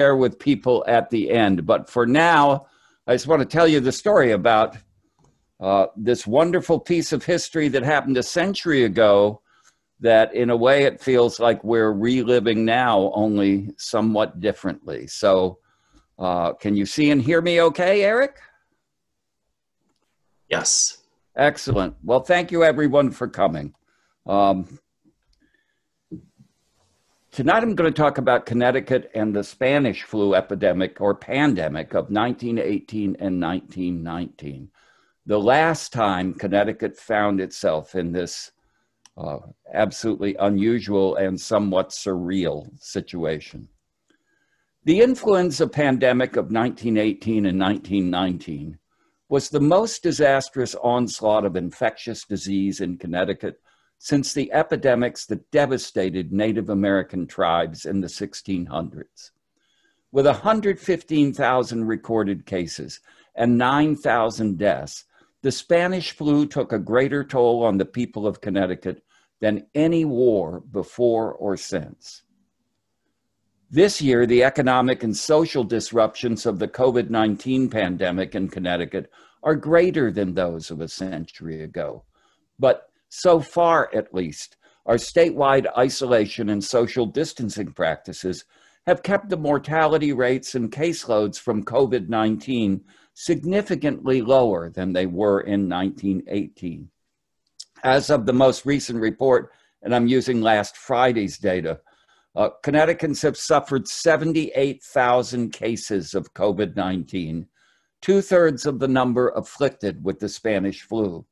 share with people at the end. But for now, I just want to tell you the story about this wonderful piece of history that happened a century ago that in a way it feels like we're reliving now, only somewhat differently. So can you see and hear me okay, Eric? Yes. Excellent. Well, thank you everyone for coming. Tonight I'm going to talk about Connecticut and the Spanish flu epidemic or pandemic of 1918 and 1919. The last time Connecticut found itself in this absolutely unusual and somewhat surreal situation. The influenza pandemic of 1918 and 1919 was the most disastrous onslaught of infectious disease in Connecticut since the epidemics that devastated Native American tribes in the 1600s. With 115,000 recorded cases and 9,000 deaths, the Spanish flu took a greater toll on the people of Connecticut than any war before or since. This year, the economic and social disruptions of the COVID-19 pandemic in Connecticut are greater than those of a century ago. But so far, at least, our statewide isolation and social distancing practices have kept the mortality rates and caseloads from COVID-19 significantly lower than they were in 1918. As of the most recent report, and I'm using last Friday's data, Connecticutans have suffered 78,000 cases of COVID-19, 2/3 of the number afflicted with the Spanish flu.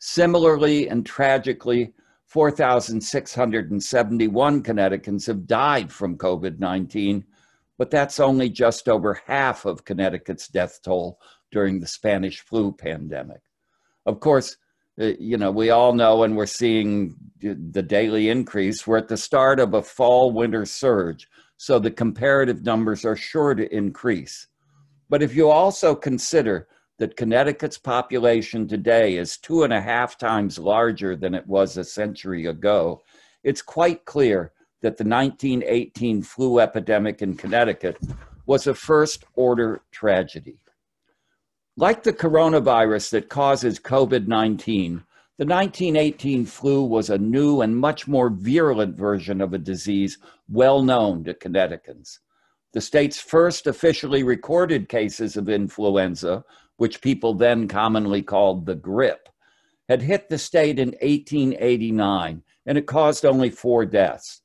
Similarly and tragically, 4,671 Connecticutans have died from COVID-19, but that's only just over half of Connecticut's death toll during the Spanish flu pandemic. Of course, you know, we all know, and we're seeing the daily increase, we're at the start of a fall-winter surge, so the comparative numbers are sure to increase. But if you also consider that Connecticut's population today is 2.5 times larger than it was a century ago, it's quite clear that the 1918 flu epidemic in Connecticut was a first-order tragedy. Like the coronavirus that causes COVID-19, the 1918 flu was a new and much more virulent version of a disease well known to Connecticutans. The state's first officially recorded cases of influenza, which people then commonly called the grip, had hit the state in 1889, and it caused only 4 deaths.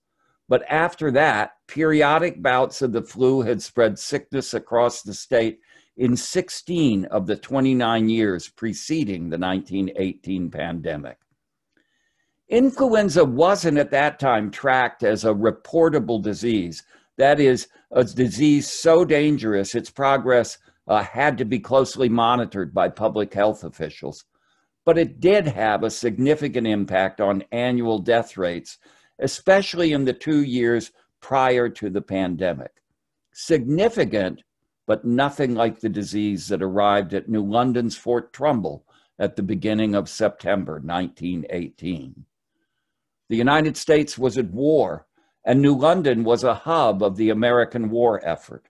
But after that, periodic bouts of the flu had spread sickness across the state in 16 of the 29 years preceding the 1918 pandemic. Influenza wasn't at that time tracked as a reportable disease. That is, a disease so dangerous its progress had to be closely monitored by public health officials. But it did have a significant impact on annual death rates, especially in the 2 years prior to the pandemic. Significant, but nothing like the disease that arrived at New London's Fort Trumbull at the beginning of September 1918. The United States was at war, and New London was a hub of the American war effort,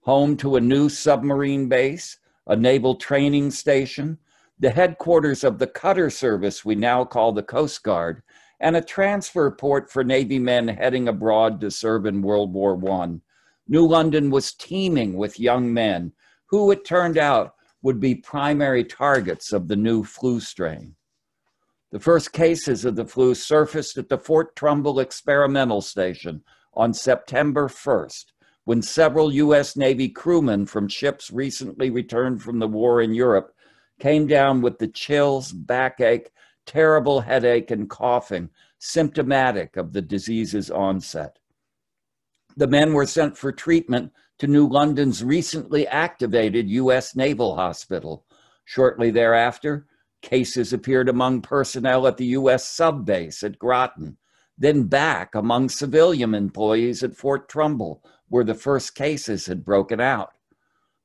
home to a new submarine base, a naval training station, the headquarters of the cutter service we now call the Coast Guard, and a transfer port for Navy men heading abroad to serve in World War I. New London was teeming with young men who, it turned out, would be primary targets of the new flu strain. The first cases of the flu surfaced at the Fort Trumbull experimental station on September 1st, when several U.S. Navy crewmen from ships recently returned from the war in Europe came down with the chills, backache, terrible headache, and coughing, symptomatic of the disease's onset. The men were sent for treatment to New London's recently activated U.S. Naval Hospital. Shortly thereafter, cases appeared among personnel at the U.S. sub base at Groton, then back among civilian employees at Fort Trumbull, where the first cases had broken out.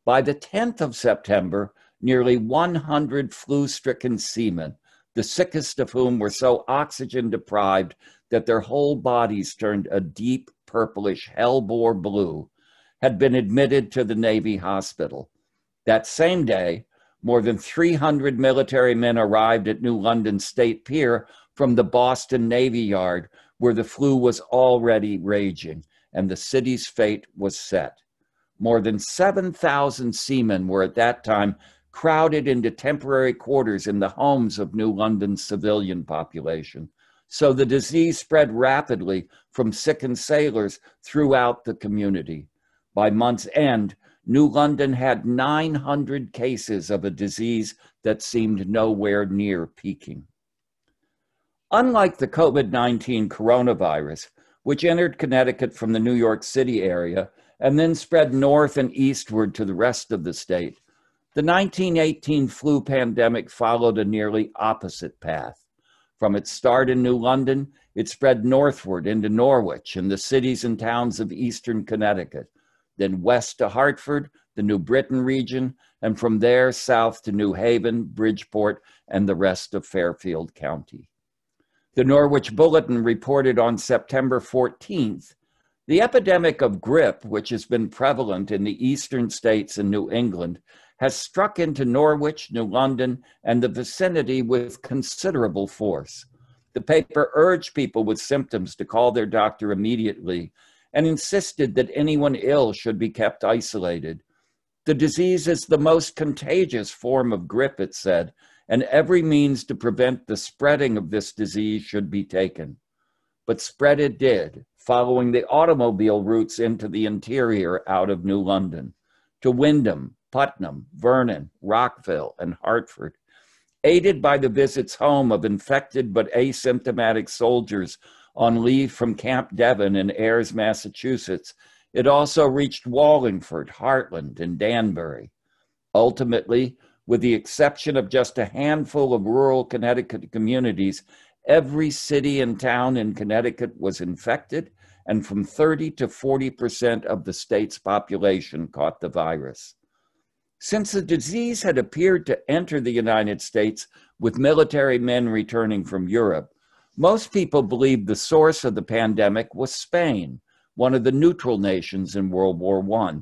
By the 10th of September, nearly 100 flu-stricken seamen, the sickest of whom were so oxygen deprived that their whole bodies turned a deep purplish hellebore blue, had been admitted to the Navy hospital. That same day, more than 300 military men arrived at New London State Pier from the Boston Navy Yard, where the flu was already raging, and the city's fate was set. More than 7,000 seamen were at that time crowded into temporary quarters in the homes of New London's civilian population. So the disease spread rapidly from sickened sailors throughout the community. By month's end, New London had 900 cases of a disease that seemed nowhere near peaking. Unlike the COVID-19 coronavirus, which entered Connecticut from the New York City area and then spread north and eastward to the rest of the state, the 1918 flu pandemic followed a nearly opposite path. From its start in New London, it spread northward into Norwich and the cities and towns of eastern Connecticut, then west to Hartford, the New Britain region, and from there south to New Haven, Bridgeport, and the rest of Fairfield County. The Norwich Bulletin reported on September 14th, the epidemic of grip, which has been prevalent in the eastern states and New England, has struck into Norwich, New London, and the vicinity with considerable force. The paper urged people with symptoms to call their doctor immediately, and insisted that anyone ill should be kept isolated. The disease is the most contagious form of grip, it said, and every means to prevent the spreading of this disease should be taken. But spread it did, following the automobile routes into the interior out of New London, to Windham, Putnam, Vernon, Rockville, and Hartford. Aided by the visits home of infected but asymptomatic soldiers on leave from Camp Devon in Ayers, Massachusetts, it also reached Wallingford, Hartland, and Danbury. Ultimately, with the exception of just a handful of rural Connecticut communities, every city and town in Connecticut was infected, and from 30 to 40% of the state's population caught the virus. Since the disease had appeared to enter the United States with military men returning from Europe, most people believed the source of the pandemic was Spain, one of the neutral nations in World War I,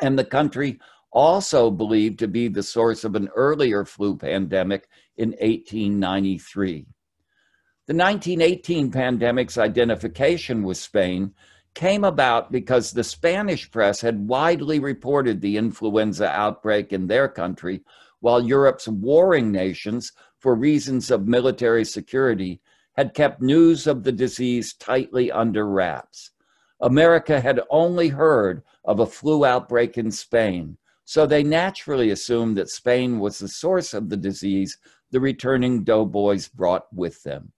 and the country also believed to be the source of an earlier flu pandemic in 1893. The 1918 pandemic's identification with Spain came about because the Spanish press had widely reported the influenza outbreak in their country, while Europe's warring nations, for reasons of military security, had kept news of the disease tightly under wraps. America had only heard of a flu outbreak in Spain, so they naturally assumed that Spain was the source of the disease the returning doughboys brought with them.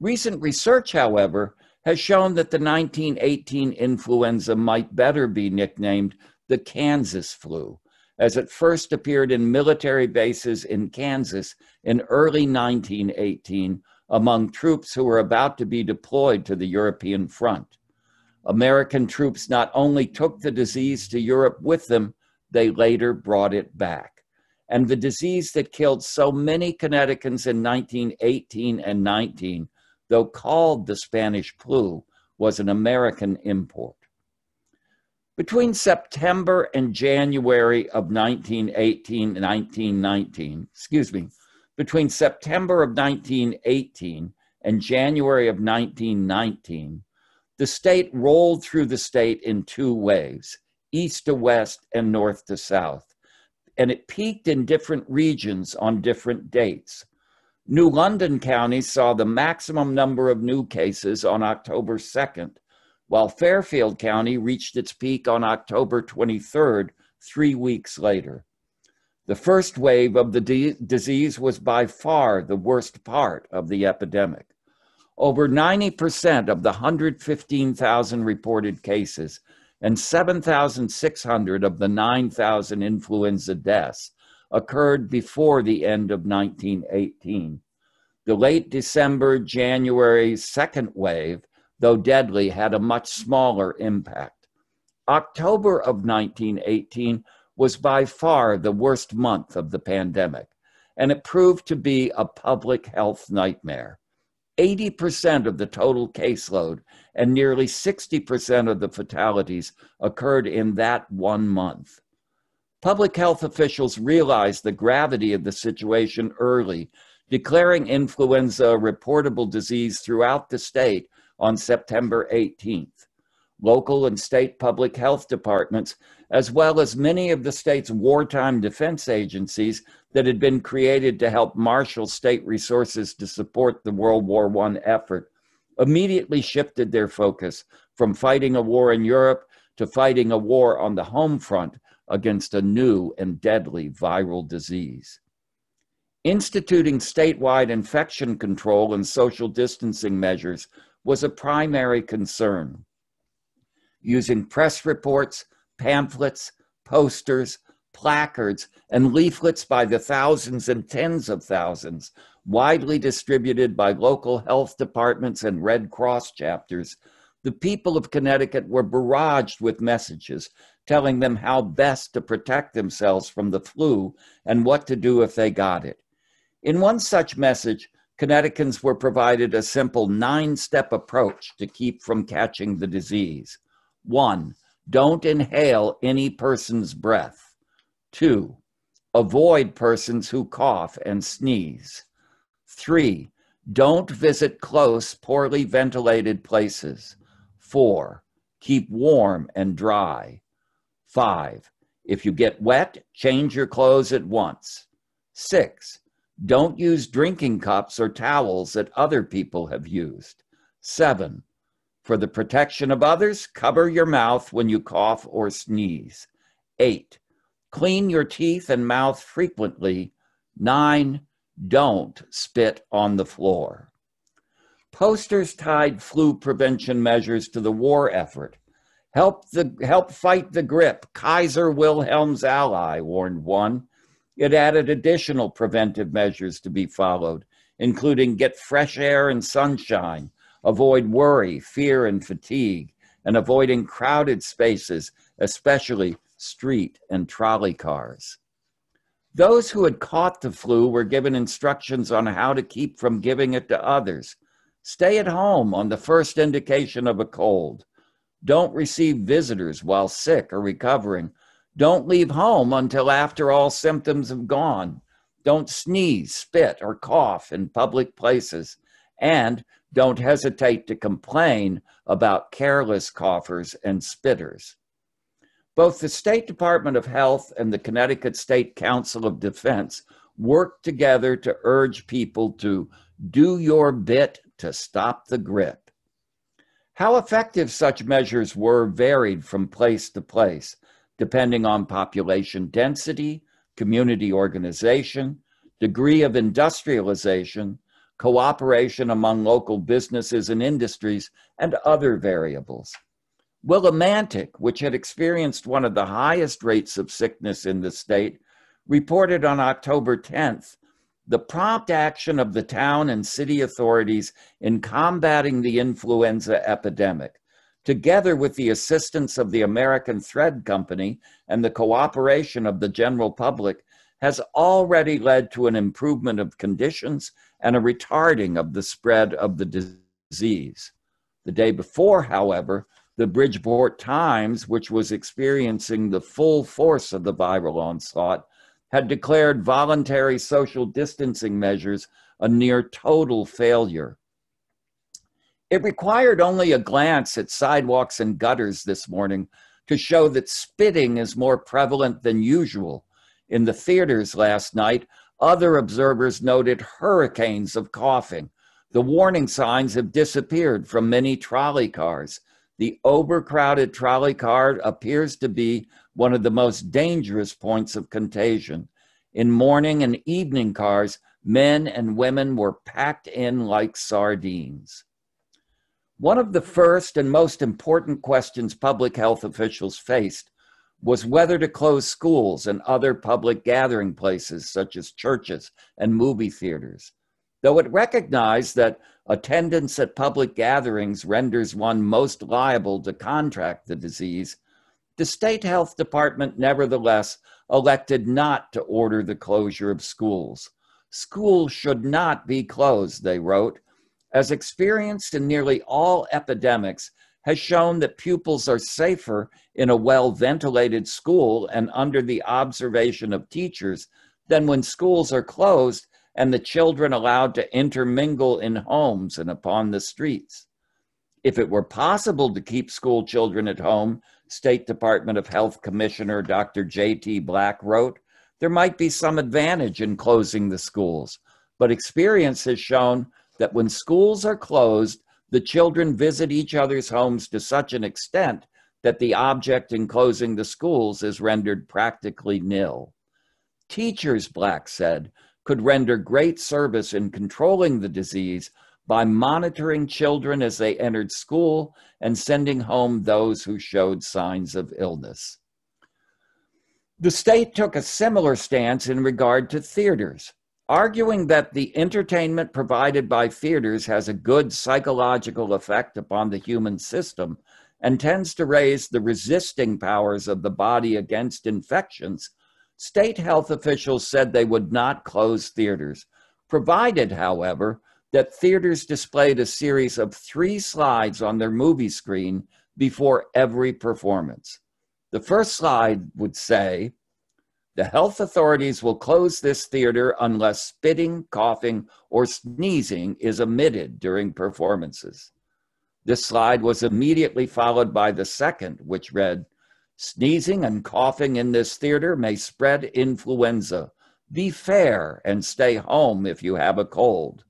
Recent research, however, has shown that the 1918 influenza might better be nicknamed the Kansas flu, as it first appeared in military bases in Kansas in early 1918 among troops who were about to be deployed to the European front. American troops not only took the disease to Europe with them, they later brought it back. And the disease that killed so many Connecticutans in 1918 and 19, though called the Spanish flu, was an American import. Between September and January of between September of 1918 and January of 1919, the state rolled through the state in two waves, east to west and north to south, and it peaked in different regions on different dates. New London County saw the maximum number of new cases on October 2nd, while Fairfield County reached its peak on October 23rd, 3 weeks later. The first wave of the disease was by far the worst part of the epidemic. Over 90% of the 115,000 reported cases and 7,600 of the 9,000 influenza deaths occurred before the end of 1918. The late December, January second wave, though deadly, had a much smaller impact. October of 1918 was by far the worst month of the pandemic, and it proved to be a public health nightmare. 80% of the total caseload and nearly 60% of the fatalities occurred in that 1 month. Public health officials realized the gravity of the situation early, declaring influenza a reportable disease throughout the state on September 18th. Local and state public health departments, as well as many of the state's wartime defense agencies that had been created to help marshal state resources to support the World War I effort, immediately shifted their focus from fighting a war in Europe to fighting a war on the home front against a new and deadly viral disease. Instituting statewide infection control and social distancing measures was a primary concern. Using press reports, pamphlets, posters, placards, and leaflets by the thousands and tens of thousands, widely distributed by local health departments and Red Cross chapters, the people of Connecticut were barraged with messages telling them how best to protect themselves from the flu and what to do if they got it. In one such message, Connecticutans were provided a simple 9-step approach to keep from catching the disease. 1. Don't inhale any person's breath. 2. Avoid persons who cough and sneeze. 3. Don't visit close, poorly ventilated places. 4. Keep warm and dry. 5. If you get wet, change your clothes at once. 6. Don't use drinking cups or towels that other people have used. 7. For the protection of others, cover your mouth when you cough or sneeze. 8. Clean your teeth and mouth frequently. 9. Don't spit on the floor. Posters tied flu prevention measures to the war effort. Help fight the grip, Kaiser Wilhelm's ally, warned one. It added additional preventive measures to be followed, including get fresh air and sunshine, avoid worry, fear, and fatigue, and avoiding crowded spaces, especially street and trolley cars. Those who had caught the flu were given instructions on how to keep from giving it to others. Stay at home on the first indication of a cold. Don't receive visitors while sick or recovering. Don't leave home until after all symptoms have gone. Don't sneeze, spit, or cough in public places. And don't hesitate to complain about careless coughers and spitters. Both the State Department of Health and the Connecticut State Council of Defense worked together to urge people to do your bit to stop the grip. How effective such measures were varied from place to place, depending on population density, community organization, degree of industrialization, cooperation among local businesses and industries, and other variables. Willimantic, which had experienced one of the highest rates of sickness in the state, reported on October 10th, the prompt action of the town and city authorities in combating the influenza epidemic, together with the assistance of the American Thread Company and the cooperation of the general public, has already led to an improvement of conditions and a retarding of the spread of the disease. The day before, however, the Bridgeport Times, which was experiencing the full force of the viral onslaught, had declared voluntary social distancing measures a near total failure. It required only a glance at sidewalks and gutters this morning to show that spitting is more prevalent than usual. In the theaters last night, other observers noted hurricanes of coughing. The warning signs have disappeared from many trolley cars. The overcrowded trolley car appears to be one of the most dangerous points of contagion. In morning and evening cars, men and women were packed in like sardines. One of the first and most important questions public health officials faced was whether to close schools and other public gathering places such as churches and movie theaters. Though it recognized that attendance at public gatherings renders one most liable to contract the disease, the state health department nevertheless elected not to order the closure of schools. Schools should not be closed, they wrote, as experienced in nearly all epidemics, has shown that pupils are safer in a well-ventilated school and under the observation of teachers than when schools are closed and the children allowed to intermingle in homes and upon the streets. If it were possible to keep school children at home, State Department of Health Commissioner Dr. J.T. Black wrote, there might be some advantage in closing the schools, but experience has shown that when schools are closed, the children visit each other's homes to such an extent that the object in closing the schools is rendered practically nil. Teachers, Black said, could render great service in controlling the disease by monitoring children as they entered school and sending home those who showed signs of illness. The state took a similar stance in regard to theaters, arguing that the entertainment provided by theaters has a good psychological effect upon the human system and tends to raise the resisting powers of the body against infections. State health officials said they would not close theaters, provided, however, that theaters displayed a series of 3 slides on their movie screen before every performance. The first slide would say, the health authorities will close this theater unless spitting, coughing, or sneezing is omitted during performances. This slide was immediately followed by the second, which read, sneezing and coughing in this theater may spread influenza. Be fair and stay home if you have a cold.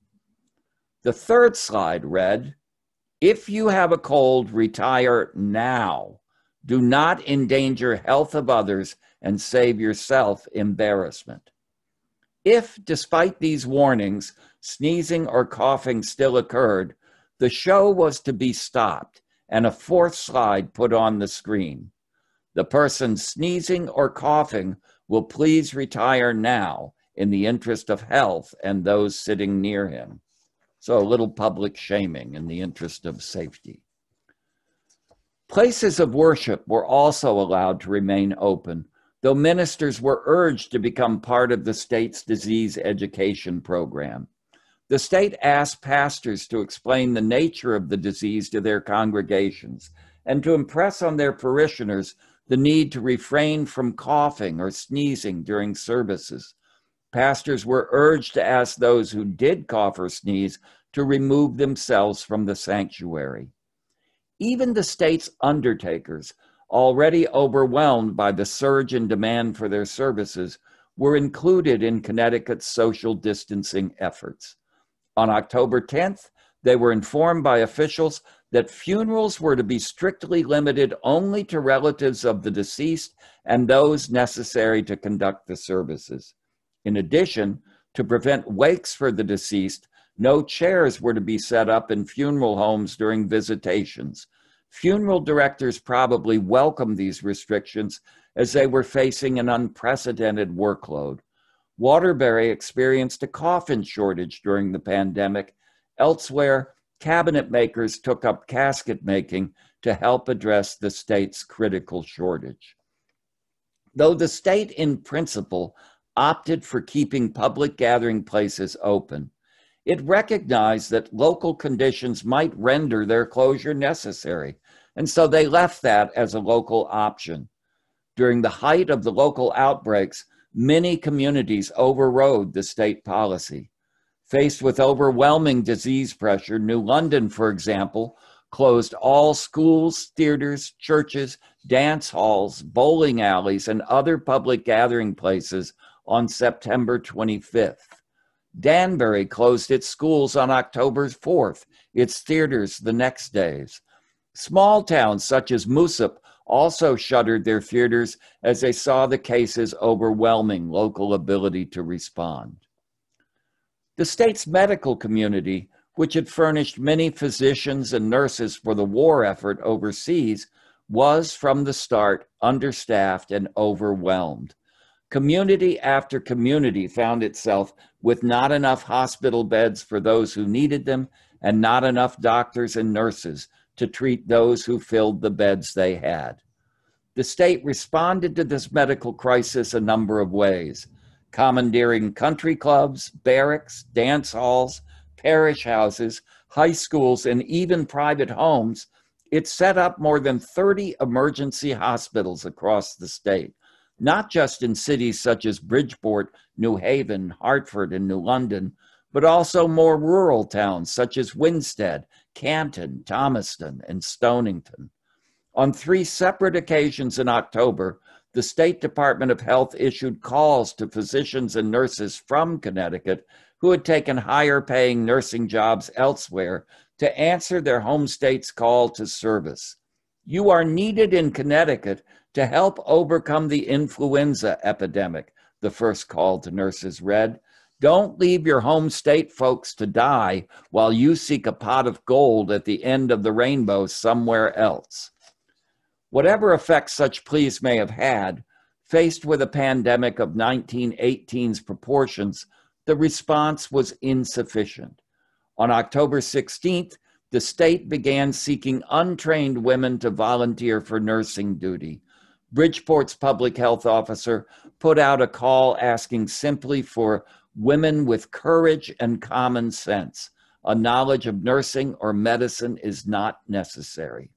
The third slide read, if you have a cold, retire now. Do not endanger health of others and save yourself embarrassment. If, despite these warnings, sneezing or coughing still occurred, the show was to be stopped and a 4th slide put on the screen. The person sneezing or coughing will please retire now in the interest of health and those sitting near him. So a little public shaming in the interest of safety. Places of worship were also allowed to remain open, though ministers were urged to become part of the state's disease education program. The state asked pastors to explain the nature of the disease to their congregations and to impress on their parishioners the need to refrain from coughing or sneezing during services. Pastors were urged to ask those who did cough or sneeze to remove themselves from the sanctuary. Even the state's undertakers, already overwhelmed by the surge in demand for their services, were included in Connecticut's social distancing efforts. On October 10th, they were informed by officials that funerals were to be strictly limited only to relatives of the deceased and those necessary to conduct the services. In addition, to prevent wakes for the deceased, no chairs were to be set up in funeral homes during visitations. Funeral directors probably welcomed these restrictions as they were facing an unprecedented workload. Waterbury experienced a coffin shortage during the pandemic. Elsewhere, cabinet makers took up casket making to help address the state's critical shortage. Though the state, in principle, opted for keeping public gathering places open, it recognized that local conditions might render their closure necessary, and so they left that as a local option. During the height of the local outbreaks, many communities overrode the state policy. Faced with overwhelming disease pressure, New London, for example, closed all schools, theaters, churches, dance halls, bowling alleys, and other public gathering places on September 25th. Danbury closed its schools on October 4th, its theaters the next days. Small towns such as Moosip also shuttered their theaters as they saw the cases overwhelming local ability to respond. The state's medical community, which had furnished many physicians and nurses for the war effort overseas, was from the start understaffed and overwhelmed. Community after community found itself with not enough hospital beds for those who needed them and not enough doctors and nurses to treat those who filled the beds they had. The state responded to this medical crisis a number of ways, commandeering country clubs, barracks, dance halls, parish houses, high schools, and even private homes, it set up more than 30 emergency hospitals across the state, not just in cities such as Bridgeport, New Haven, Hartford, and New London, but also more rural towns such as Winstead, Canton, Thomaston, and Stonington. On 3 separate occasions in October, the State Department of Health issued calls to physicians and nurses from Connecticut who had taken higher paying nursing jobs elsewhere to answer their home state's call to service. You are needed in Connecticut to help overcome the influenza epidemic, the first call to nurses read. Don't leave your home state folks to die while you seek a pot of gold at the end of the rainbow somewhere else. Whatever effect such pleas may have had, faced with a pandemic of 1918's proportions, the response was insufficient. On October 16th, the state began seeking untrained women to volunteer for nursing duty. Bridgeport's public health officer put out a call asking simply for women with courage and common sense. A knowledge of nursing or medicine is not necessary.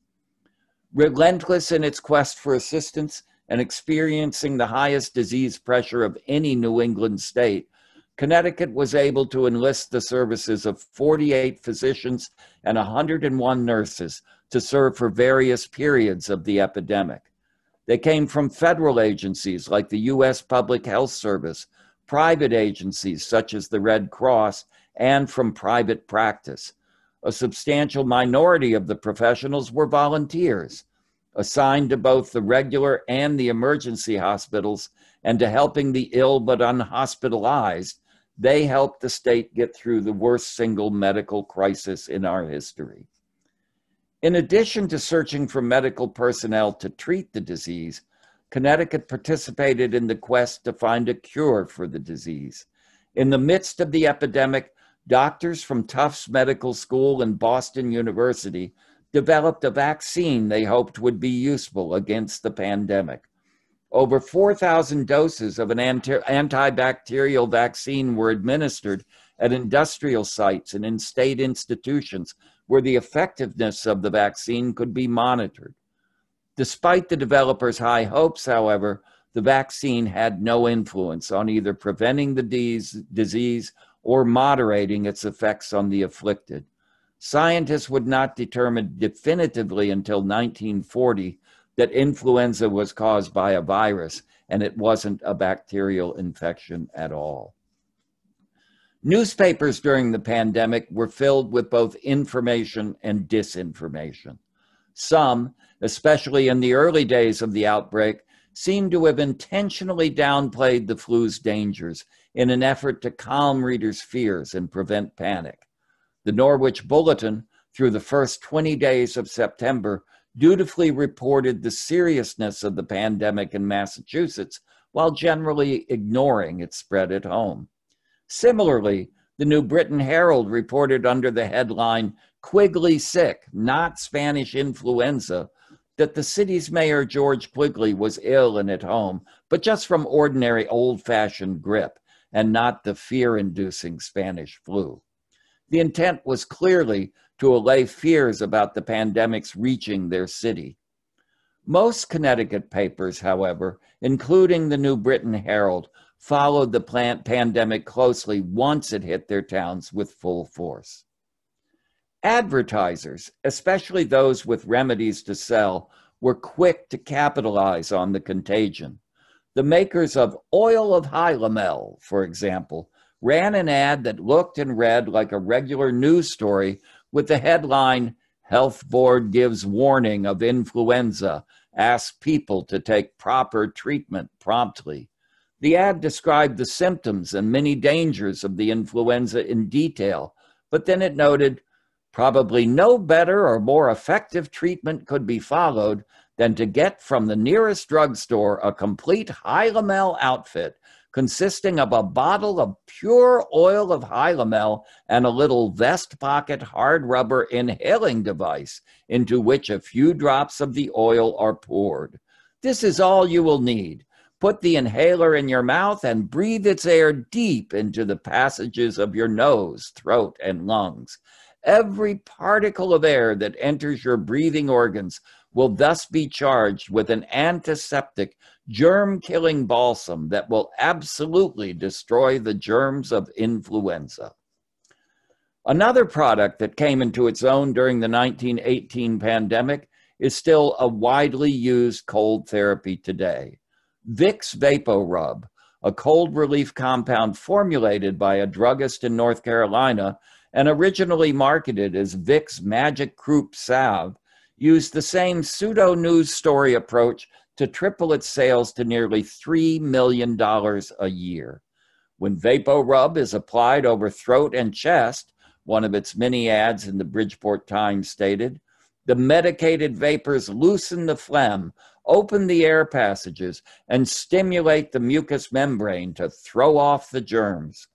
Relentless in its quest for assistance and experiencing the highest disease pressure of any New England state, Connecticut was able to enlist the services of 48 physicians and 101 nurses to serve for various periods of the epidemic. They came from federal agencies like the U.S. Public Health Service, private agencies such as the Red Cross, and from private practice. A substantial minority of the professionals were volunteers, assigned to both the regular and the emergency hospitals, and to helping the ill but unhospitalized. They helped the state get through the worst single medical crisis in our history. In addition to searching for medical personnel to treat the disease, Connecticut participated in the quest to find a cure for the disease. In the midst of the epidemic, doctors from Tufts Medical School and Boston University developed a vaccine they hoped would be useful against the pandemic. Over 4,000 doses of an antibacterial vaccine were administered at industrial sites and in state institutions where the effectiveness of the vaccine could be monitored. Despite the developers' high hopes, however, the vaccine had no influence on either preventing the disease or moderating its effects on the afflicted. Scientists would not determine definitively until 1940 that influenza was caused by a virus, and it wasn't a bacterial infection at all. Newspapers during the pandemic were filled with both information and disinformation. Some, especially in the early days of the outbreak, seemed to have intentionally downplayed the flu's dangers in an effort to calm readers' fears and prevent panic. The Norwich Bulletin, through the first 20 days of September, dutifully reported the seriousness of the pandemic in Massachusetts while generally ignoring its spread at home. Similarly, the New Britain Herald reported under the headline, "Quigley Sick, Not Spanish Influenza," that the city's mayor, George Quigley, was ill and at home, but just from ordinary old-fashioned grip and not the fear-inducing Spanish flu. The intent was clearly to allay fears about the pandemic's reaching their city. Most Connecticut papers, however, including the New Britain Herald, followed the pandemic closely once it hit their towns with full force. Advertisers, especially those with remedies to sell, were quick to capitalize on the contagion. The makers of Oil of Hyalomel, for example, ran an ad that looked and read like a regular news story with the headline, "Health Board Gives Warning of Influenza, Asks People to Take Proper Treatment Promptly." The ad described the symptoms and many dangers of the influenza in detail, but then it noted, "Probably no better or more effective treatment could be followed than to get from the nearest drugstore a complete Hyalomel outfit consisting of a bottle of pure Oil of Hyalomel and a little vest pocket hard rubber inhaling device into which a few drops of the oil are poured. This is all you will need. Put the inhaler in your mouth and breathe its air deep into the passages of your nose, throat, and lungs. Every particle of air that enters your breathing organs will thus be charged with an antiseptic, germ-killing balsam that will absolutely destroy the germs of influenza. Another product that came into its own during the 1918 pandemic is still a widely used cold therapy today. Vicks VapoRub, a cold relief compound formulated by a druggist in North Carolina and originally marketed as Vicks Magic Croup Salve, used the same pseudo-news story approach to triple its sales to nearly $3 million a year. When VapoRub is applied over throat and chest, one of its many ads in the Bridgeport Times stated, the medicated vapors loosen the phlegm, open the air passages, and stimulate the mucous membrane to throw off the germs.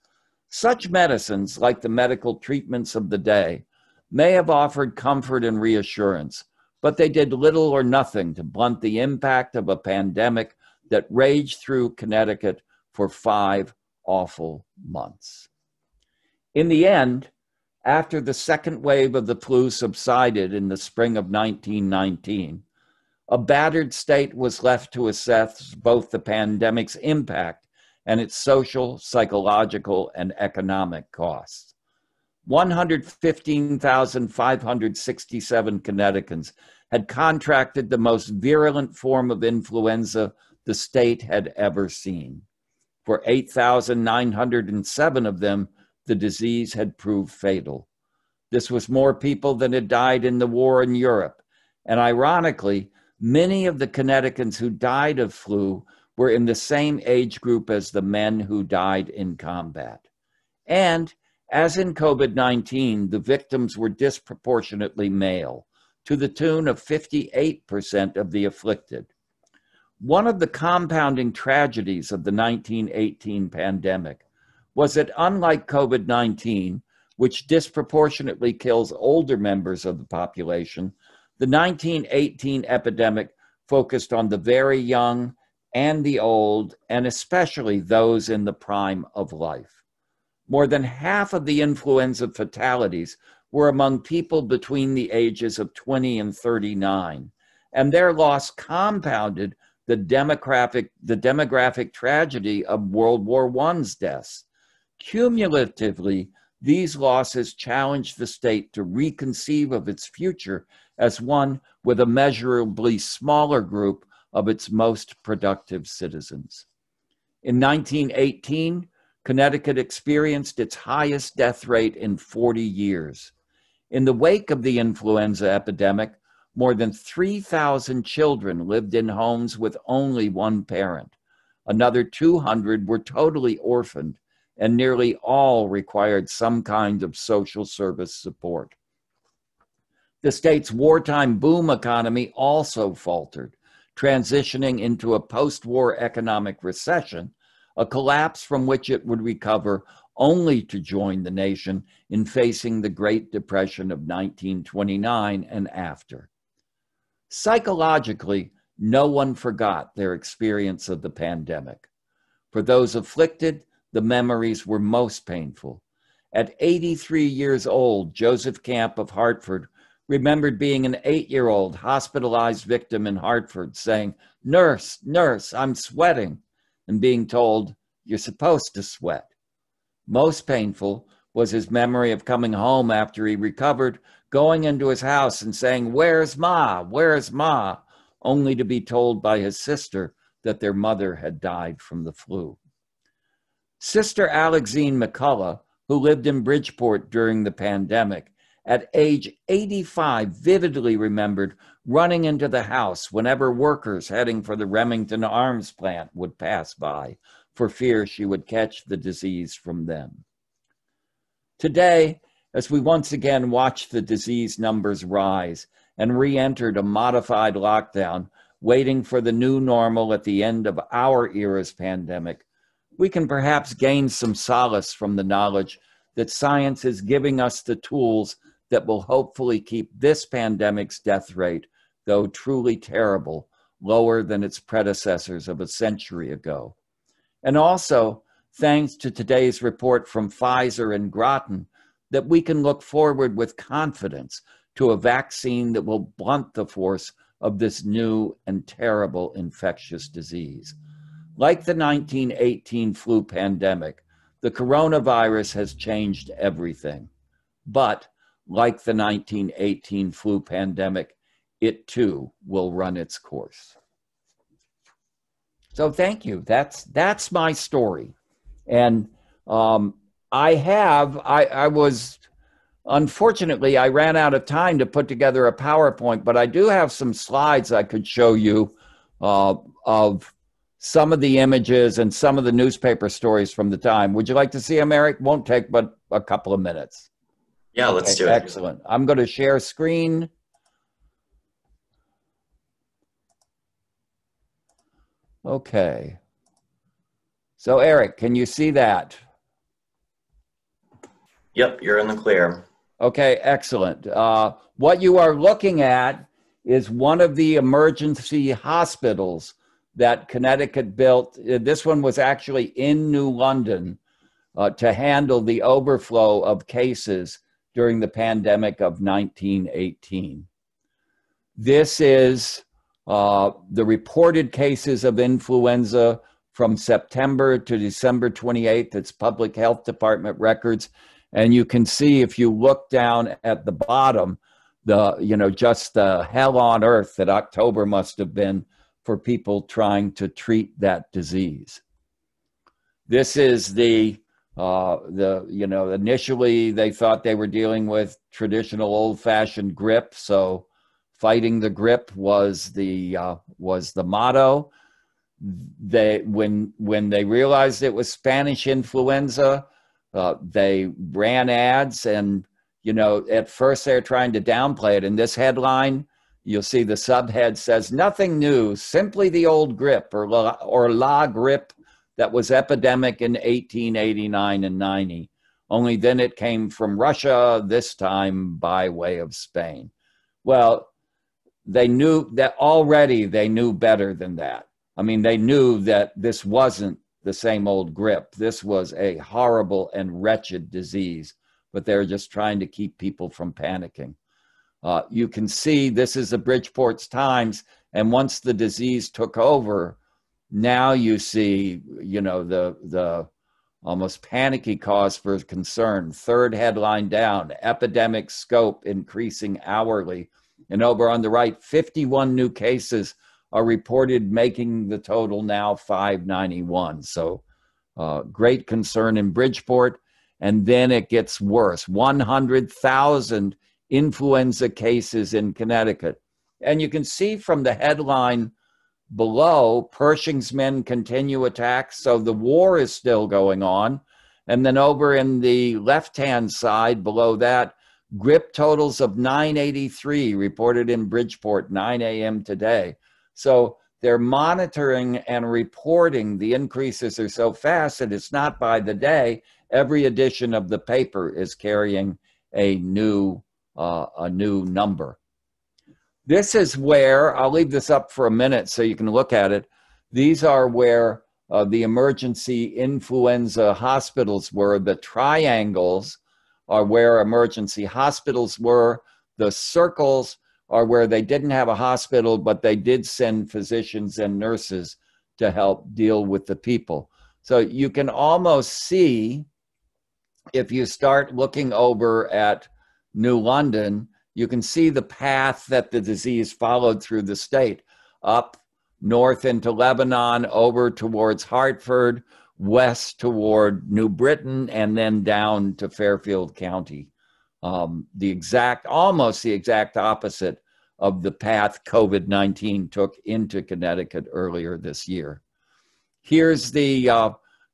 Such medicines, like the medical treatments of the day, may have offered comfort and reassurance, but they did little or nothing to blunt the impact of a pandemic that raged through Connecticut for 5 awful months. In the end, after the second wave of the flu subsided in the spring of 1919, a battered state was left to assess both the pandemic's impact and its social, psychological, and economic costs. 115,567 Connecticutans had contracted the most virulent form of influenza the state had ever seen. For 8,907 of them, the disease had proved fatal. This was more people than had died in the war in Europe. And ironically, many of the Connecticutans who died of flu were in the same age group as the men who died in combat. And as in COVID-19, the victims were disproportionately male, to the tune of 58% of the afflicted. One of the compounding tragedies of the 1918 pandemic was that, unlike COVID-19, which disproportionately kills older members of the population, the 1918 epidemic focused on the very young and the old, and especially those in the prime of life. More than half of the influenza fatalities were among people between the ages of 20 and 39, and their loss compounded the demographic tragedy of World War I's deaths. Cumulatively, these losses challenged the state to reconceive of its future as one with a measurably smaller group of its most productive citizens. In 1918, Connecticut experienced its highest death rate in 40 years. In the wake of the influenza epidemic, more than 3,000 children lived in homes with only one parent. Another 200 were totally orphaned, and nearly all required some kind of social service support. The state's wartime boom economy also faltered, transitioning into a post-war economic recession, a collapse from which it would recover only to join the nation in facing the Great Depression of 1929 and after. Psychologically, no one forgot their experience of the pandemic. For those afflicted, the memories were most painful. At 83 years old, Joseph Camp of Hartford remembered being an 8-year-old hospitalized victim in Hartford saying, "Nurse, nurse, I'm sweating," and being told, "You're supposed to sweat." Most painful was his memory of coming home after he recovered, going into his house and saying, "Where's Ma? Where's Ma?" only to be told by his sister that their mother had died from the flu. Sister Alexine McCullough, who lived in Bridgeport during the pandemic, at age 85 vividly remembered running into the house whenever workers heading for the Remington Arms plant would pass by, for fear she would catch the disease from them. Today, as we once again watch the disease numbers rise and re-entered a modified lockdown, waiting for the new normal at the end of our era's pandemic, we can perhaps gain some solace from the knowledge that science is giving us the tools that will hopefully keep this pandemic's death rate, though truly terrible, lower than its predecessors of a century ago. And also, thanks to today's report from Pfizer and Groton, that we can look forward with confidence to a vaccine that will blunt the force of this new and terrible infectious disease. Like the 1918 flu pandemic, the coronavirus has changed everything. But like the 1918 flu pandemic, it too will run its course. So thank you. That's my story. And unfortunately, I ran out of time to put together a PowerPoint, but I do have some slides I could show you of some of the images and some of the newspaper stories from the time. Would you like to see them, Eric? Won't take but a couple of minutes. Yeah, okay, let's do it. Excellent. I'm going to share screen. Okay. So, Eric, can you see that? Yep, you're in the clear. Okay, excellent. What you are looking at is one of the emergency hospitals that Connecticut built. This one was actually in New London to handle the overflow of cases during the pandemic of 1918. This is the reported cases of influenza from September to December 28th. It's Public Health Department records. And you can see, if you look down at the bottom, just the hell on earth that October must have been for people trying to treat that disease. This is initially they thought they were dealing with traditional old-fashioned grip, so fighting the grip was the motto. When they realized it was Spanish influenza, they ran ads, and, at first they're trying to downplay it. In this headline, you'll see the subhead says, "Nothing new, simply the old grip or la grip that was epidemic in 1889 and 90. Only then it came from Russia, this time by way of Spain." Well, they knew that already. They knew better than that. I mean, they knew that this wasn't the same old grip. This was a horrible and wretched disease, but they're just trying to keep people from panicking. You can see this is the Bridgeport's Times, and once the disease took over, now you see, the almost panicky cause for concern. Third headline down, "Epidemic scope increasing hourly," and over on the right, 51 new cases are reported, making the total now 591. So great concern in Bridgeport. And then it gets worse. 100,000 influenza cases in Connecticut. And you can see from the headline below, "Pershing's men continue attacks." So the war is still going on. And then over in the left-hand side below that, grip totals of 983 reported in Bridgeport, 9 a.m. today. So they're monitoring and reporting. The increases are so fast that it's not by the day. Every edition of the paper is carrying a new number. This is where, I'll leave this up for a minute so you can look at it. These are where the emergency influenza hospitals were. The triangles are where emergency hospitals were. The circles are where they didn't have a hospital, but they did send physicians and nurses to help deal with the people. So you can almost see, if you start looking over at New London, you can see the path that the disease followed through the state, up north into Lebanon, over towards Hartford, west toward New Britain, and then down to Fairfield County. Almost the exact opposite of the path COVID-19 took into Connecticut earlier this year. Here's the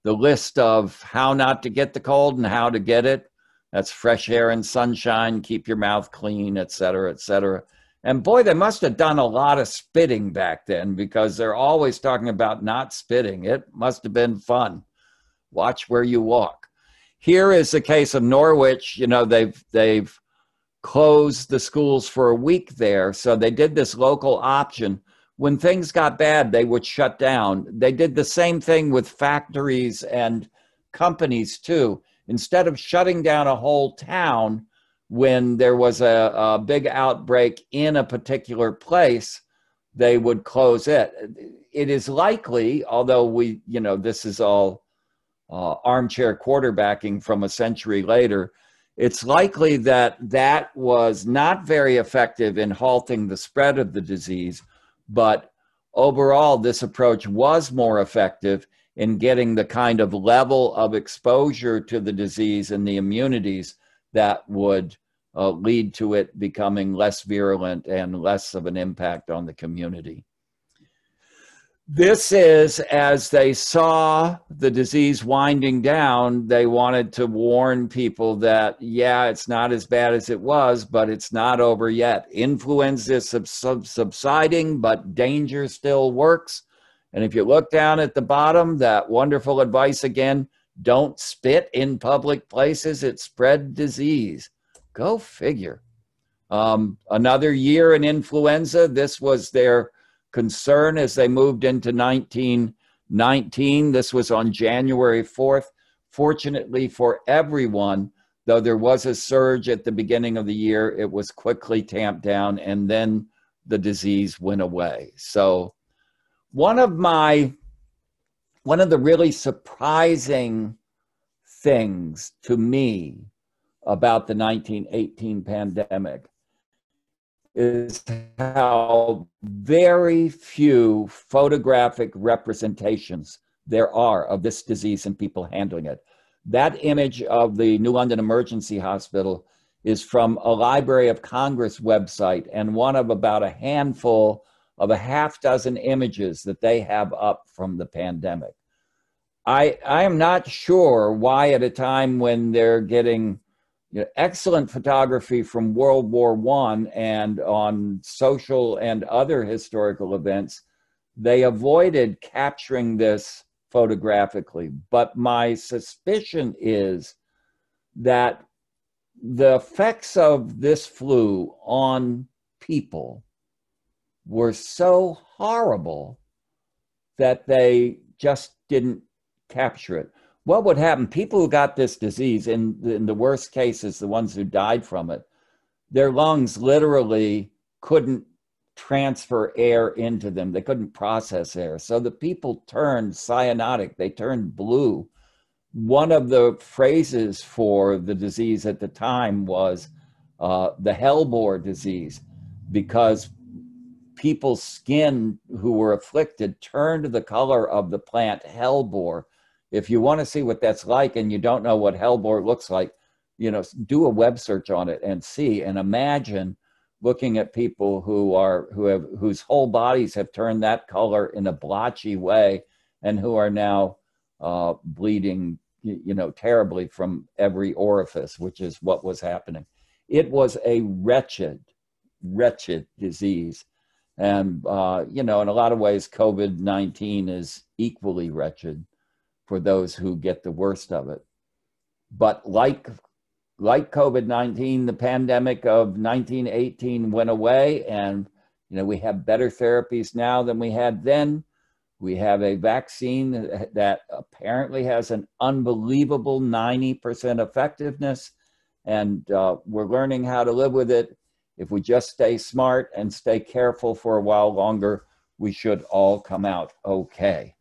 list of how not to get the cold and how to get it. That's fresh air and sunshine, keep your mouth clean, et cetera, et cetera. And boy, they must have done a lot of spitting back then, because they're always talking about not spitting. It must have been fun. Watch where you walk. Here is the case of Norwich. They've closed the schools for a week there. So they did this local option. When things got bad, they would shut down. They did the same thing with factories and companies too. Instead of shutting down a whole town when there was a big outbreak in a particular place, they would close it. It is likely, although we, you know, this is all armchair quarterbacking from a century later, it's likely that that was not very effective in halting the spread of the disease, but overall, this approach was more effective in getting the kind of level of exposure to the disease and the immunities that would lead to it becoming less virulent and less of an impact on the community. This is, as they saw the disease winding down, they wanted to warn people that, yeah, it's not as bad as it was, but it's not over yet. Influenza is subsiding, but danger still works. And if you look down at the bottom, that wonderful advice again, don't spit in public places, it spread disease. Go figure. Another year in influenza, this was their concern as they moved into 1919. This was on January 4th. Fortunately for everyone, though there was a surge at the beginning of the year, it was quickly tamped down and then the disease went away. So one of the really surprising things to me about the 1918 pandemic is how very few photographic representations there are of this disease and people handling it. That image of the New London Emergency Hospital is from a Library of Congress website and one of about a handful of a half dozen images that they have up from the pandemic. I am not sure why at a time when they're getting, you know, excellent photography from World War I and on social and other historical events, they avoided capturing this photographically. But my suspicion is that the effects of this flu on people were so horrible that they just didn't capture it. What would happen? People who got this disease, in the worst cases, the ones who died from it, their lungs literally couldn't transfer air into them. They couldn't process air. So the people turned cyanotic. They turned blue. One of the phrases for the disease at the time was the hellebore disease, because people's skin who were afflicted turned the color of the plant hellebore. If you want to see what that's like and you don't know what hellebore looks like, you know, do a web search on it and see, and imagine looking at people whose whole bodies have turned that color in a blotchy way and who are now bleeding, you know, terribly from every orifice, which is what was happening. It was a wretched, wretched disease. And, you know, in a lot of ways, COVID-19 is equally wretched for those who get the worst of it. But like COVID-19, the pandemic of 1918 went away, and, you know, we have better therapies now than we had then. We have a vaccine that apparently has an unbelievable 90% effectiveness, and we're learning how to live with it. If we just stay smart and stay careful for a while longer, we should all come out okay.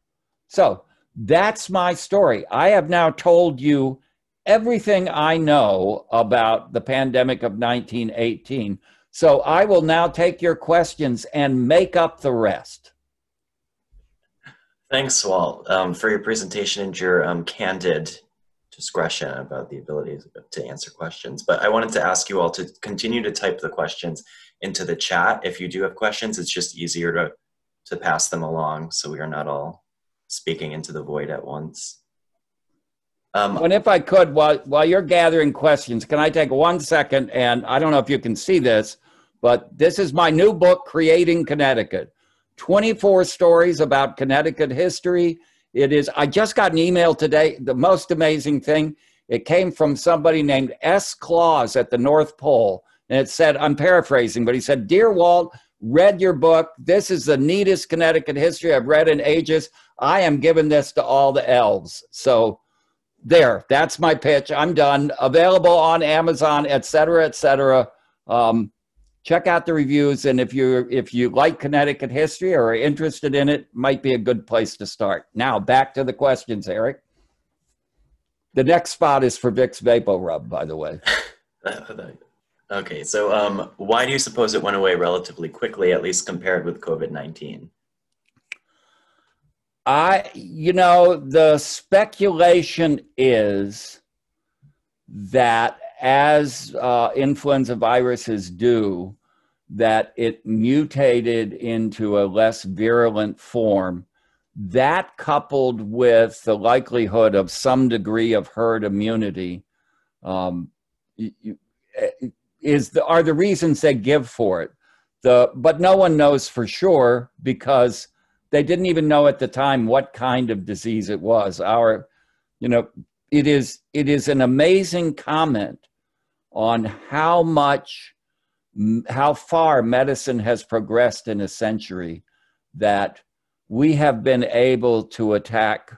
So that's my story. I have now told you everything I know about the pandemic of 1918. So I will now take your questions and make up the rest. Thanks, Walt, for your presentation and your candid discretion about the ability to answer questions. But I wanted to ask you all to continue to type the questions into the chat. If you do have questions, it's just easier to pass them along so we are not all speaking into the void at once. And if I could, while you're gathering questions, can I take 1 second? And I don't know if you can see this, but this is my new book, Creating Connecticut, 24 stories about Connecticut history. It is, I just got an email today, the most amazing thing. It came from somebody named S. Claus at the North Pole. And it said, I'm paraphrasing, but he said, "Dear Walt, read your book. This is the neatest Connecticut history I've read in ages. I am giving this to all the elves." So there, that's my pitch. I'm done. Available on Amazon, et cetera, et cetera. Check out the reviews, and if you like Connecticut history or are interested in it, might be a good place to start. Now, back to the questions, Eric. The next spot is for Vicks VapoRub, by the way. Okay, so why do you suppose it went away relatively quickly, at least compared with COVID-19? You know, the speculation is that as influenza viruses do, that it mutated into a less virulent form. That, coupled with the likelihood of some degree of herd immunity, are the reasons they give for it. But no one knows for sure, because they didn't even know at the time what kind of disease it was. You know, it is an amazing comment on how far medicine has progressed in a century, that we have been able to attack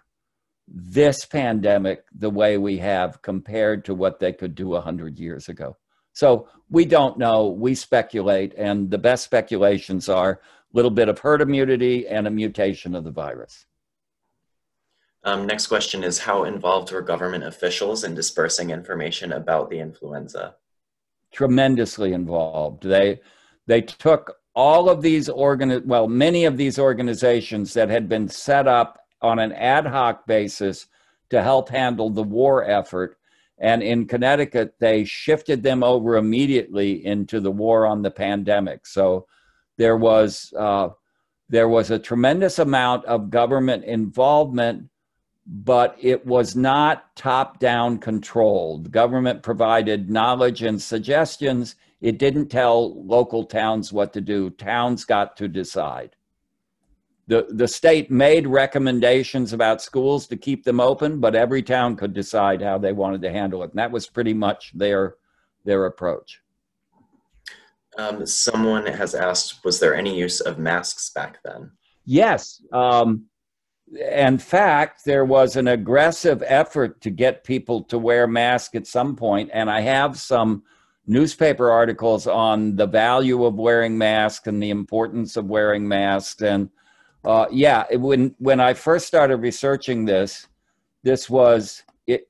this pandemic the way we have, compared to what they could do 100 years ago. So we don't know, we speculate, and the best speculations are a little bit of herd immunity and a mutation of the virus. Next question is, how involved were government officials in dispersing information about the influenza? Tremendously involved. They took all of these, many of these organizations that had been set up on an ad hoc basis to help handle the war effort. And in Connecticut, they shifted them over immediately into the war on the pandemic. So there was a tremendous amount of government involvement, but it was not top-down controlled. Government provided knowledge and suggestions. It didn't tell local towns what to do. Towns got to decide. The state made recommendations about schools to keep them open, but every town could decide how they wanted to handle it. And that was pretty much their approach. Someone has asked, was there any use of masks back then? Yes. In fact, there was an aggressive effort to get people to wear masks at some point, and I have some newspaper articles on the value of wearing masks and the importance of wearing masks. And when I first started researching this was,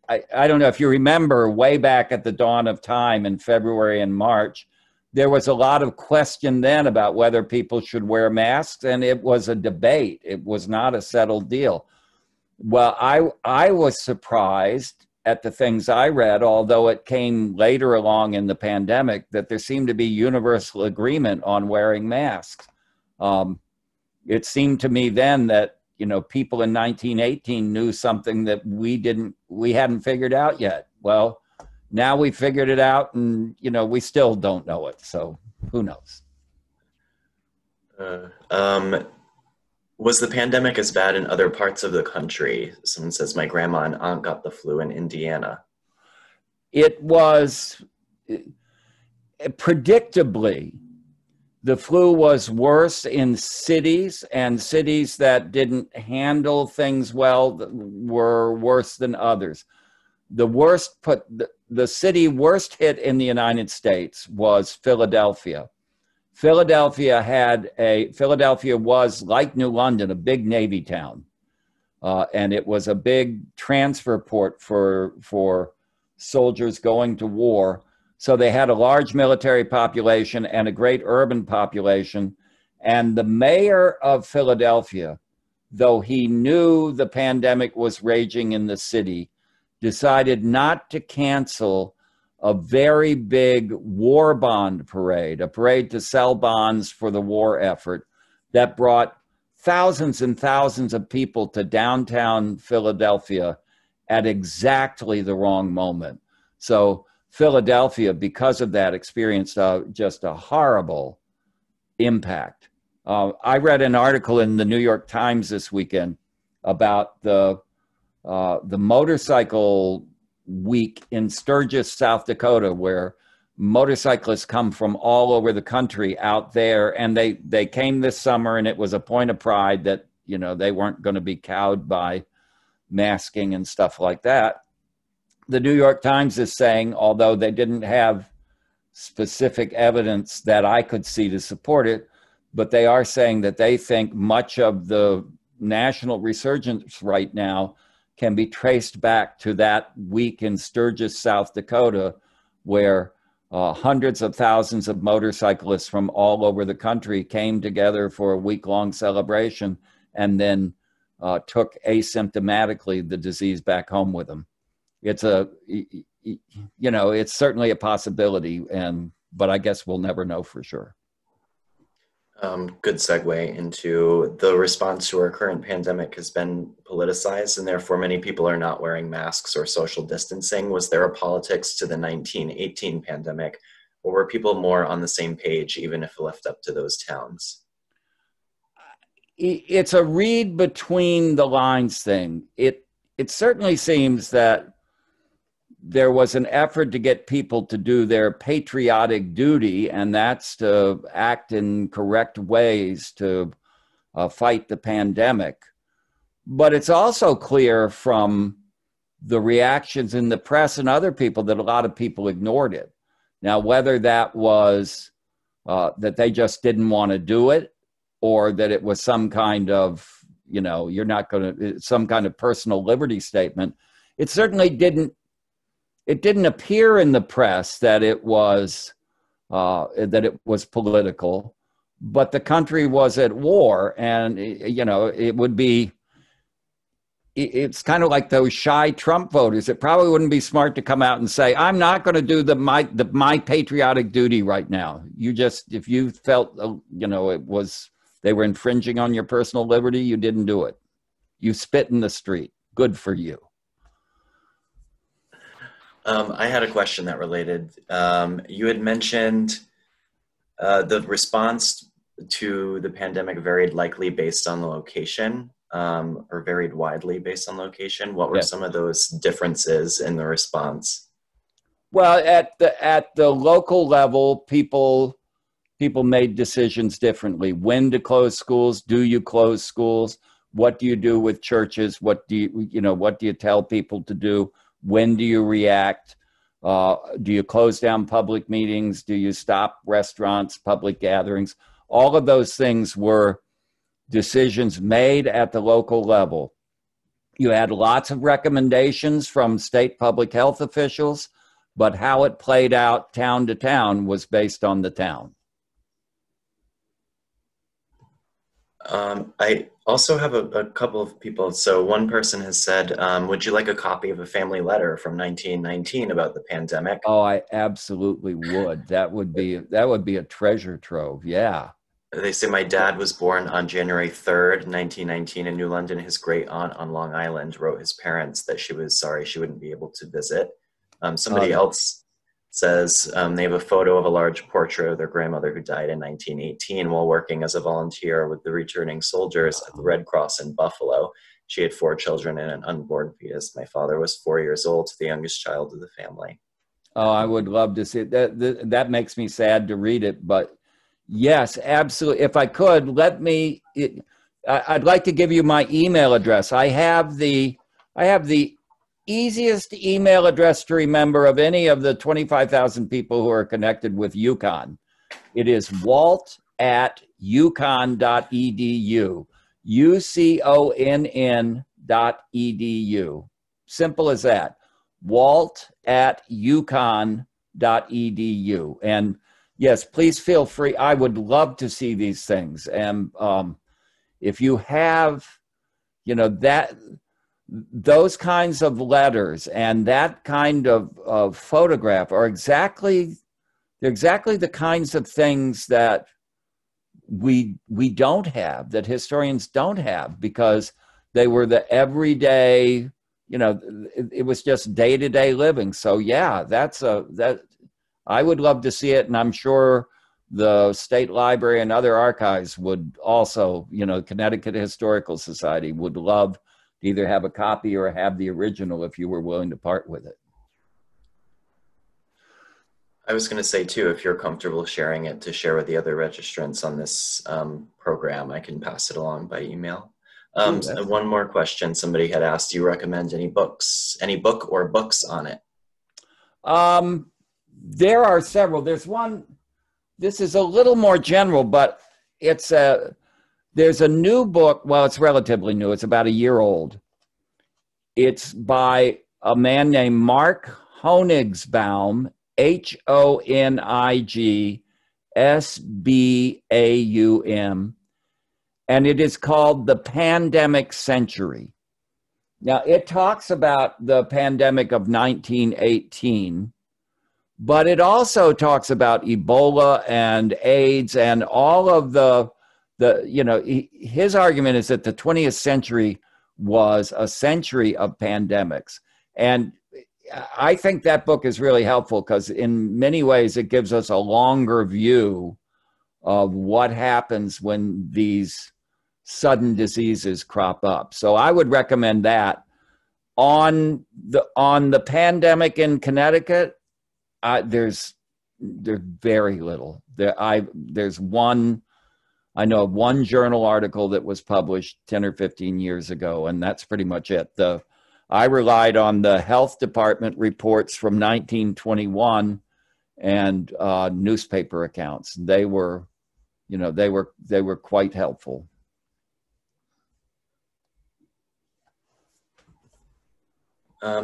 I don't know if you remember, way back at the dawn of time in February and March, there was a lot of question then about whether people should wear masks, and it was a debate. It was not a settled deal. Well, I was surprised at the things I read, although it came later along in the pandemic, that there seemed to be universal agreement on wearing masks. It seemed to me then that, you know, people in 1918 knew something that we hadn't figured out yet. Well, now we figured it out, and, you know, we still don't know it. So who knows? Was the pandemic as bad in other parts of the country? Someone says, my grandma and aunt got the flu in Indiana. It was, predictably, the flu was worse in cities, and cities that didn't handle things well were worse than others. The city worst hit in the United States was Philadelphia. Philadelphia was, like New London, a big Navy town. And it was a big transfer port for soldiers going to war. So they had a large military population and a great urban population. And the mayor of Philadelphia, though he knew the pandemic was raging in the city, decided not to cancel a very big war bond parade, a parade to sell bonds for the war effort, that brought thousands and thousands of people to downtown Philadelphia at exactly the wrong moment. So Philadelphia, because of that, experienced just a horrible impact. I read an article in the New York Times this weekend about the motorcycle week in Sturgis, South Dakota, where motorcyclists come from all over the country out there, and they came this summer, and it was a point of pride that, you know, they weren't going to be cowed by masking and stuff like that. the New York Times is saying, although they didn't have specific evidence that I could see to support it, but they are saying that they think much of the national resurgence right now can be traced back to that week in Sturgis, South Dakota, where hundreds of thousands of motorcyclists from all over the country came together for a week-long celebration and then took asymptomatically the disease back home with them. It's a, you know, it's certainly a possibility, and but I guess we'll never know for sure. Good segue into the response to our current pandemic has been politicized, and therefore many people are not wearing masks or social distancing. Was there a politics to the 1918 pandemic, or were people more on the same page, even if left up to those towns? It's a read between the lines thing. It certainly seems that there was an effort to get people to do their patriotic duty, and that's to act in correct ways to fight the pandemic. But it's also clear from the reactions in the press and other people that a lot of people ignored it. Now, whether that was that they just didn't want to do it, or that it was some kind of, you know, you're not going to, some kind of personal liberty statement, it certainly didn't. It didn't appear in the press that it was political, but the country was at war, and you know it would be. It's kind of like those shy Trump voters. It probably wouldn't be smart to come out and say, "I'm not going to do my patriotic duty right now." You just, if you felt you know it was they were infringing on your personal liberty, you didn't do it. You spit in the street. Good for you. I had a question that related. You had mentioned the response to the pandemic varied likely based on the location, or varied widely based on location. What were some of those differences in the response? Well, at the local level, people made decisions differently. When to close schools? Do you close schools? What do you do with churches? What do you tell people to do? When do you react? Do you close down public meetings? Do you stop restaurants, public gatherings? All of those things were decisions made at the local level. You had lots of recommendations from state public health officials, but how it played out town to town was based on the town. I also have a couple of people. So one person has said, would you like a copy of a family letter from 1919 about the pandemic? Oh, I absolutely would. That would be a treasure trove. Yeah. They say my dad was born on January 3rd, 1919 in New London. His great aunt on Long Island wrote his parents that she was sorry she wouldn't be able to visit. Somebody else says they have a photo of a large portrait of their grandmother who died in 1918 while working as a volunteer with the returning soldiers at the Red Cross in Buffalo. She had 4 children and an unborn fetus. My father was 4 years old, the youngest child of the family. Oh, I would love to see it. That makes me sad to read it, but yes, absolutely. If I could, I'd like to give you my email address. I have the easiest email address to remember of any of the 25,000 people who are connected with UConn. It is walt@uconn.edu, UCONN.edu. Simple as that, walt@uconn.edu. And yes, please feel free. I would love to see these things. And if you have, you know, those kinds of letters and that kind of photograph are exactly the kinds of things that we don't have, that historians don't have, because they were the everyday, you know, it was just day-to-day living. So yeah, I would love to see it, and I'm sure the State Library and other archives would also, you know, Connecticut Historical Society would love either have a copy or have the original if you were willing to part with it. I was going to say too, if you're comfortable sharing it to share with the other registrants on this program, I can pass it along by email. And one more question somebody had asked, do you recommend any books, any book or books on it? There are several. There's one, this is a little more general, but it's a, there's a new book. Well, it's relatively new. It's about a year old. It's by a man named Mark Honigsbaum, H-O-N-I-G-S-B-A-U-M. And it is called The Pandemic Century. Now, it talks about the pandemic of 1918, but it also talks about Ebola and AIDS and all of the you know, his argument is that the 20th century was a century of pandemics. And I think that book is really helpful because in many ways it gives us a longer view of what happens when these sudden diseases crop up. So I would recommend that. On the pandemic in Connecticut, there's very little. There's one, I know of one journal article that was published 10 or 15 years ago, and that's pretty much it. I relied on the health department reports from 1921 and newspaper accounts. They were, you know, they were quite helpful.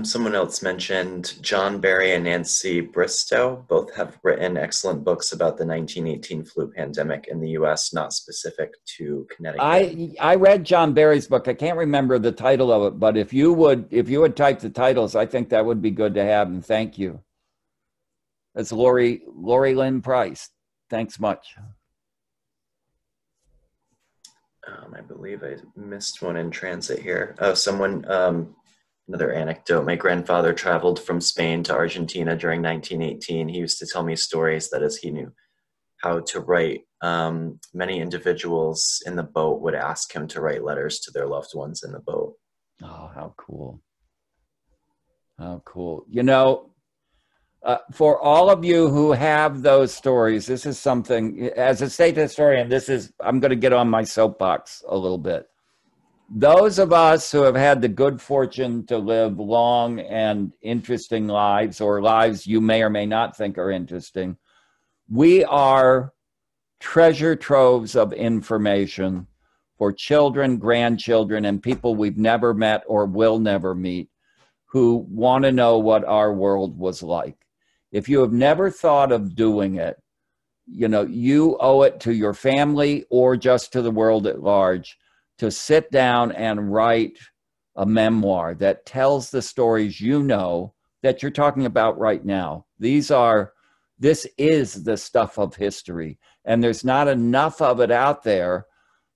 Someone else mentioned John Barry and Nancy Bristow. Both have written excellent books about the 1918 flu pandemic in the U.S., not specific to Connecticut. I read John Barry's book. I can't remember the title of it, but if you would type the titles, I think that would be good to have. And thank you. That's Lori Lynn Price. Thanks much. I believe I missed one in transit here. Oh, someone. Another anecdote, my grandfather traveled from Spain to Argentina during 1918. He used to tell me stories that as he knew how to write, many individuals in the boat would ask him to write letters to their loved ones in the boat. Oh, how cool. How cool. You know, for all of you who have those stories, this is something, as a state historian, this is, I'm going to get on my soapbox a little bit. Those of us who have had the good fortune to live long and interesting lives, or lives you may or may not think are interesting, we are treasure troves of information for children, grandchildren, and people we've never met or will never meet who want to know what our world was like. If you have never thought of doing it, you know, you owe it to your family or just to the world at large to sit down and write a memoir that tells the stories you know that you're talking about right now. This is the stuff of history, and there's not enough of it out there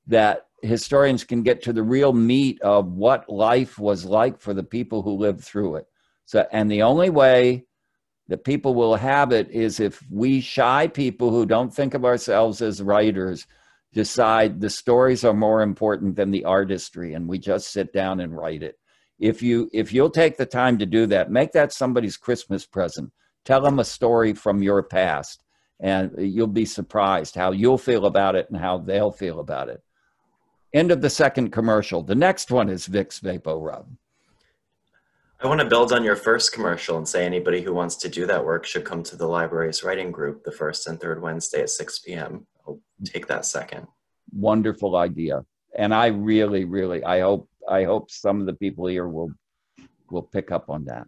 that historians can get to the real meat of what life was like for the people who lived through it. So, and the only way that people will have it is if we shy people who don't think of ourselves as writers decide the stories are more important than the artistry, and we just sit down and write it. If you'll take the time to do that, make that somebody's Christmas present. Tell them a story from your past, and you'll be surprised how you'll feel about it and how they'll feel about it. End of the second commercial. The next one is Vicks VapoRub. I want to build on your first commercial and say anybody who wants to do that work should come to the library's writing group the first and third Wednesday at 6 p.m. I'll take that second. Wonderful idea. And I really, really, I hope some of the people here will pick up on that.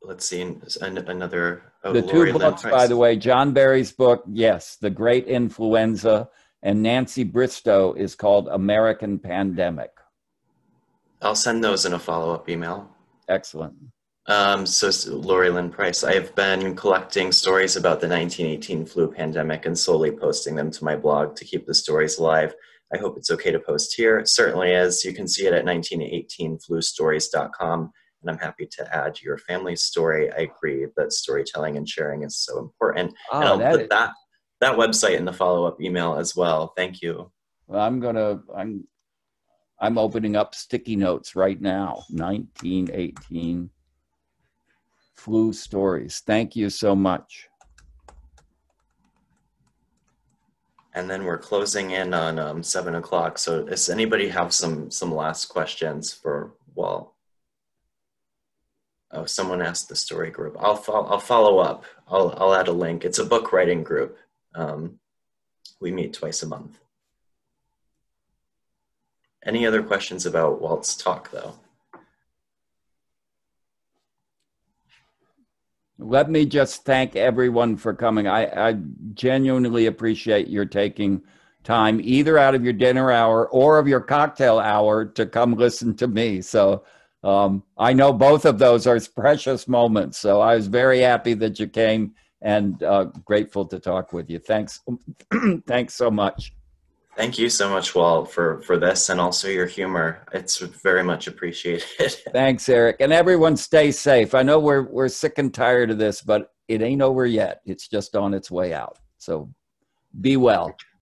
Let's see, another. Oh, the two books, by the way, John Barry's book, yes, The Great Influenza, and Nancy Bristow is called American Pandemic. I'll send those in a follow-up email. Excellent. So Lori Lynn Price, I have been collecting stories about the 1918 flu pandemic and slowly posting them to my blog to keep the stories alive. I hope it's okay to post here. It certainly is. You can see it at 1918flustories.com, and I'm happy to add your family's story. I agree that storytelling and sharing is so important. Oh, and I'll put that website in the follow-up email as well. Thank you. Well, I'm opening up sticky notes right now. 1918 flu stories. Thank you so much. And then we're closing in on 7 o'clock. So does anybody have some last questions for Wall? Oh, someone asked the story group. I'll follow up. I'll add a link. It's a book writing group. We meet twice a month. Any other questions about Walt's talk, though? Let me just thank everyone for coming. I genuinely appreciate your taking time, either out of your dinner hour or of your cocktail hour, to come listen to me. So I know both of those are precious moments. So I was very happy that you came and grateful to talk with you. Thanks. Thanks so much. Thank you so much, Walt, for this, and also your humor. It's very much appreciated. Thanks, Eric. And everyone stay safe. I know we're sick and tired of this, but it ain't over yet. It's just on its way out. So be well.